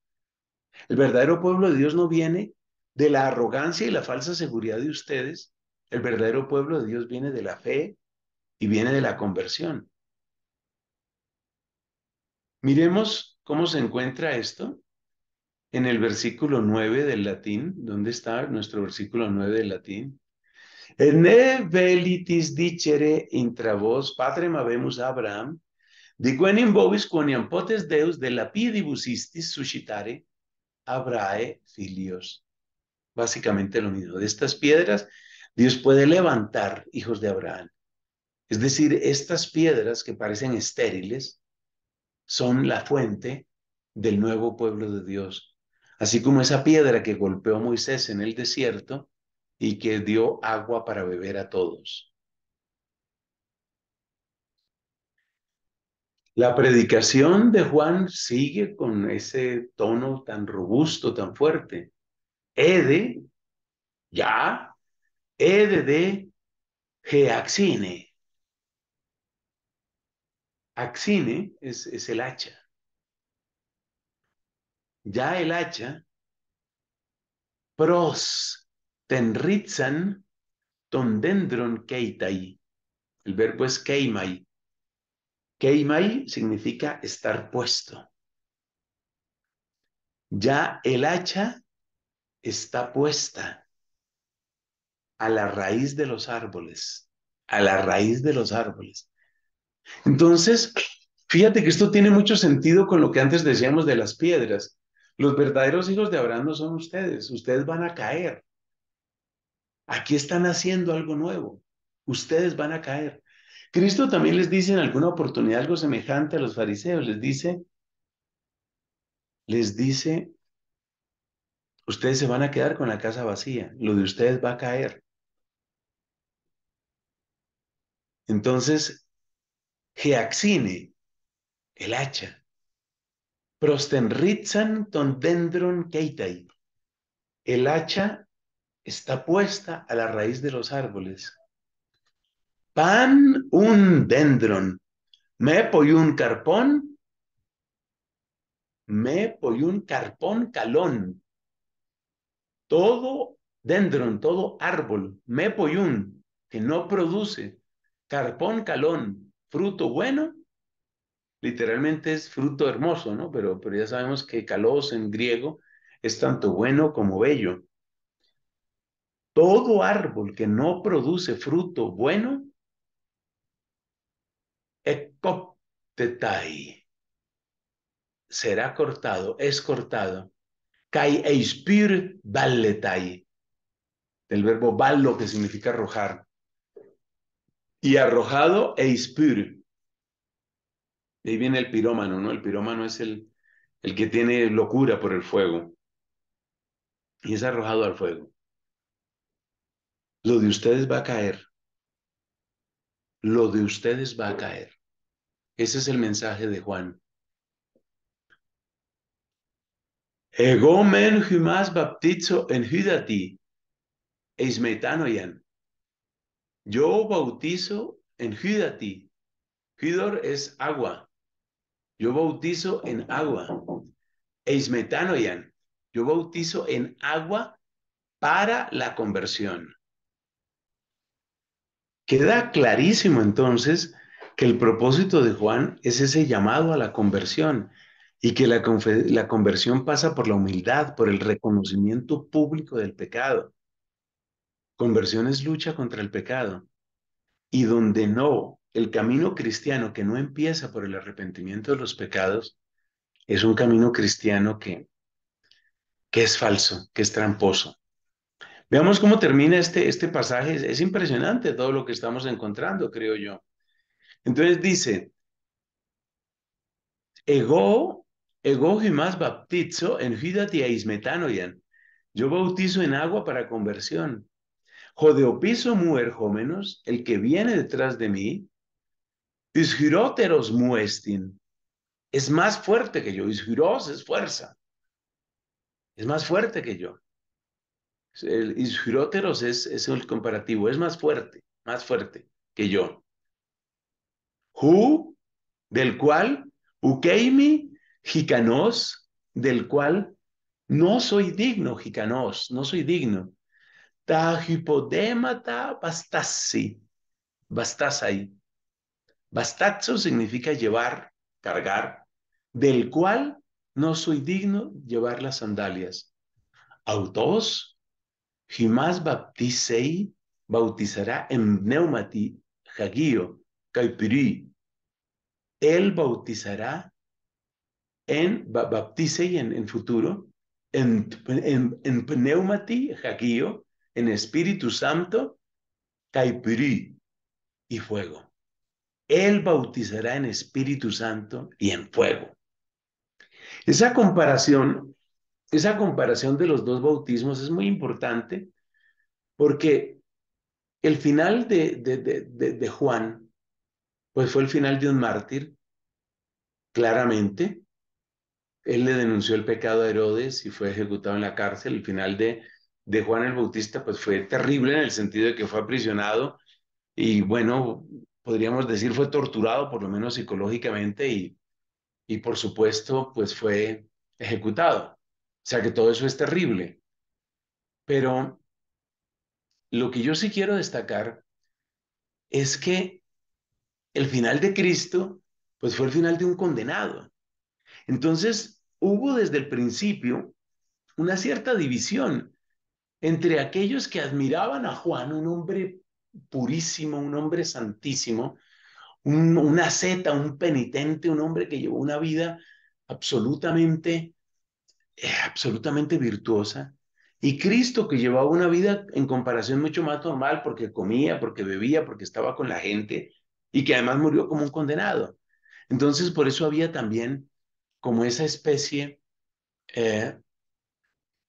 El verdadero pueblo de Dios no viene de la arrogancia y la falsa seguridad de ustedes. El verdadero pueblo de Dios viene de la fe y viene de la conversión. Miremos cómo se encuentra esto en el versículo nueve del latín. ¿Dónde está nuestro versículo nueve del latín? Ene velitis dicere intra vos, patrem habemus Abraham, diquenim vobis quoniam potes Deus de lapidibus istis suscitare, Abrae filios. Básicamente lo mismo. De estas piedras, Dios puede levantar hijos de Abraham. Es decir, estas piedras que parecen estériles son la fuente del nuevo pueblo de Dios. Así como esa piedra que golpeó a Moisés en el desierto y que dio agua para beber a todos. La predicación de Juan sigue con ese tono tan robusto, tan fuerte. Ede, ya, ede de geaxine. Axine es, es el hacha. Ya el hacha, pros tenritzan tondendron keitai. El verbo es keimai. Keimai significa estar puesto. Ya el hacha está puesta a la raíz de los árboles, a la raíz de los árboles. Entonces, fíjate que esto tiene mucho sentido con lo que antes decíamos de las piedras. Los verdaderos hijos de Abraham no son ustedes, ustedes van a caer. Aquí están haciendo algo nuevo, ustedes van a caer. Cristo también les dice en alguna oportunidad algo semejante a los fariseos. Les dice, les dice, ustedes se van a quedar con la casa vacía. Lo de ustedes va a caer. Entonces, geaxine, el hacha. Prostenritzan tondendron keitai. El hacha está puesta a la raíz de los árboles. pan un dendron, me poi un carpón, me poi un carpón calón, todo dendron, todo árbol, me poi un, que no produce, carpón calón, fruto bueno, literalmente es fruto hermoso, ¿no? Pero, pero ya sabemos que kalos en griego es tanto bueno como bello. Todo árbol que no produce fruto bueno, ekoptetai, será cortado, es cortado. Kai eispir balletai, del verbo ballo, que significa arrojar. Y arrojado eispir. De ahí viene el pirómano, ¿no? El pirómano es el, el que tiene locura por el fuego. Y es arrojado al fuego. Lo de ustedes va a caer. Lo de ustedes va a caer. Ese es el mensaje de Juan. Ego men humas baptizo en hidati, eismetanoyan. Yo bautizo en hidati. Hidor es agua. Yo bautizo en agua. Eismetanoyan. Yo bautizo en agua para la conversión. Queda clarísimo entonces que el propósito de Juan es ese llamado a la conversión y que la, la conversión pasa por la humildad, por el reconocimiento público del pecado. Conversión es lucha contra el pecado. Y donde no, el camino cristiano que no empieza por el arrepentimiento de los pecados es un camino cristiano que, que es falso, que es tramposo. Veamos cómo termina este, este pasaje. Es, es impresionante todo lo que estamos encontrando, creo yo. Entonces dice, Ego, ego himas baptizo en hidati eismetanoyan. Yo bautizo en agua para conversión. Jodeopiso mu erjómenos, el que viene detrás de mí, isgiróteros muestin, es más fuerte que yo. Isgiros es fuerza. Es más fuerte que yo. El isgiróteros es, es el comparativo, es más fuerte, más fuerte que yo. Hu, del cual, ukeimi, jicanos, del cual no soy digno, jicanos, no soy digno. Ta hipodémata bastasi, bastasai. Bastazo significa llevar, cargar, del cual no soy digno llevar las sandalias. Autos, Himas baptisei, bautizará en pneumati, jagío, caipirí. Él bautizará en, baptisei en, en futuro, en, en, en pneumati, jagío, en Espíritu Santo, caipirí y fuego. Él bautizará en Espíritu Santo y en fuego. Esa comparación... Esa comparación de los dos bautismos es muy importante porque el final de, de, de, de, de Juan, pues fue el final de un mártir, claramente. Él le denunció el pecado a Herodes y fue ejecutado en la cárcel. El final de, de Juan el Bautista, pues fue terrible en el sentido de que fue aprisionado y, bueno, podríamos decir fue torturado, por lo menos psicológicamente, y, y por supuesto, pues fue ejecutado. O sea que todo eso es terrible. Pero lo que yo sí quiero destacar es que el final de Cristo, pues fue el final de un condenado. Entonces hubo desde el principio una cierta división entre aquellos que admiraban a Juan, un hombre purísimo, un hombre santísimo, un, un asceta, un penitente, un hombre que llevó una vida absolutamente... absolutamente virtuosa, y Cristo, que llevaba una vida en comparación mucho más normal, porque comía, porque bebía, porque estaba con la gente, y que además murió como un condenado. Entonces por eso había también como esa especie eh,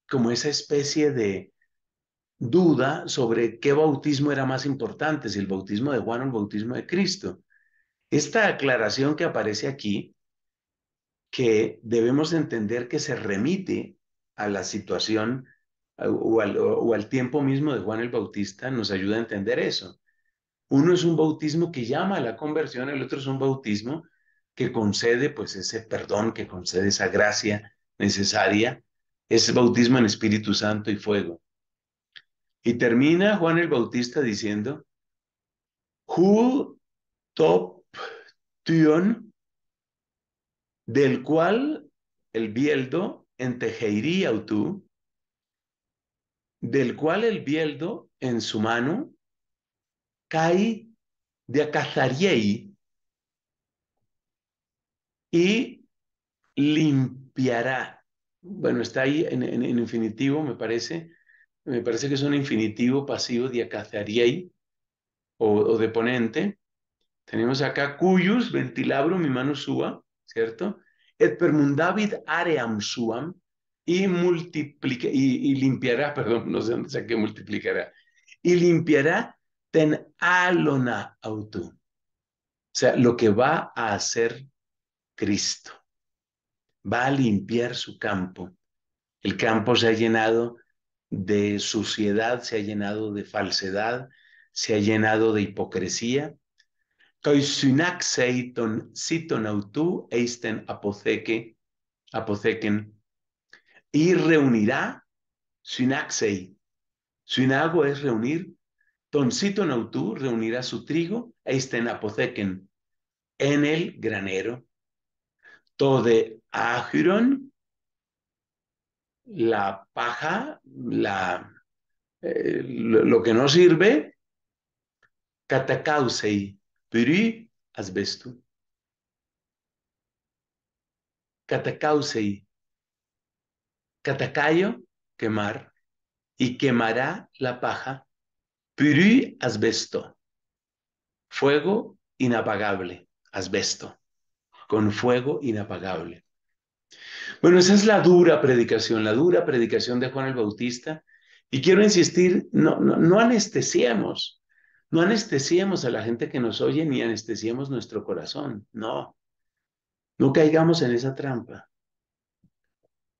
como esa especie de duda sobre qué bautismo era más importante, si el bautismo de Juan o el bautismo de Cristo. Esta aclaración que aparece aquí, que debemos entender que se remite a la situación o al, o al tiempo mismo de Juan el Bautista, nos ayuda a entender eso. Uno es un bautismo que llama a la conversión, el otro es un bautismo que concede pues ese perdón, que concede esa gracia necesaria. Es bautismo en Espíritu Santo y fuego. Y termina Juan el Bautista diciendo, Hu Toption, del cual el bieldo en Tejeiri Autú, del cual el bieldo en su mano cae de Acazariei y limpiará. Bueno, está ahí en, en, en infinitivo, me parece. Me parece que es un infinitivo pasivo de Acazariei o, o de ponente. Tenemos acá cuyus ventilabrum mi mano suba, ¿cierto? Et permundavit aream suam y, multiplica, y, y limpiará, perdón, no sé dónde saqué multiplicará, y limpiará ten alona autu. O sea, lo que va a hacer Cristo. Va a limpiar su campo. El campo se ha llenado de suciedad, se ha llenado de falsedad, se ha llenado de hipocresía. Toisunak seiton siton autú eisten apotheke, apotheken, y reunirá sunaxei. Sunago es reunir, tonciton autú reunirá su trigo, eisten apotheken, en el granero. Tode agiron, la paja, la, eh, lo, lo que no sirve, catakausei. Puri asbestu. Catakausei. Catacayo, quemar. Y quemará la paja. Puri asbesto. Fuego inapagable. Asbesto. Con fuego inapagable. Bueno, esa es la dura predicación. La dura predicación de Juan el Bautista. Y quiero insistir, no, no, no anestesiemos. No anestesiemos a la gente que nos oye ni anestesiemos nuestro corazón. No, no caigamos en esa trampa.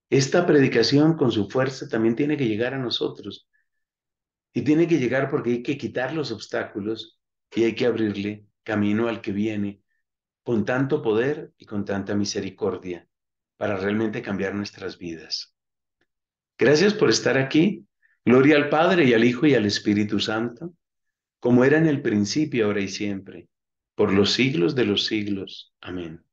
Esta predicación con su fuerza también tiene que llegar a nosotros. Y tiene que llegar porque hay que quitar los obstáculos y hay que abrirle camino al que viene con tanto poder y con tanta misericordia para realmente cambiar nuestras vidas. Gracias por estar aquí. Gloria al Padre y al Hijo y al Espíritu Santo. Como era en el principio, ahora y siempre, por los siglos de los siglos. Amén.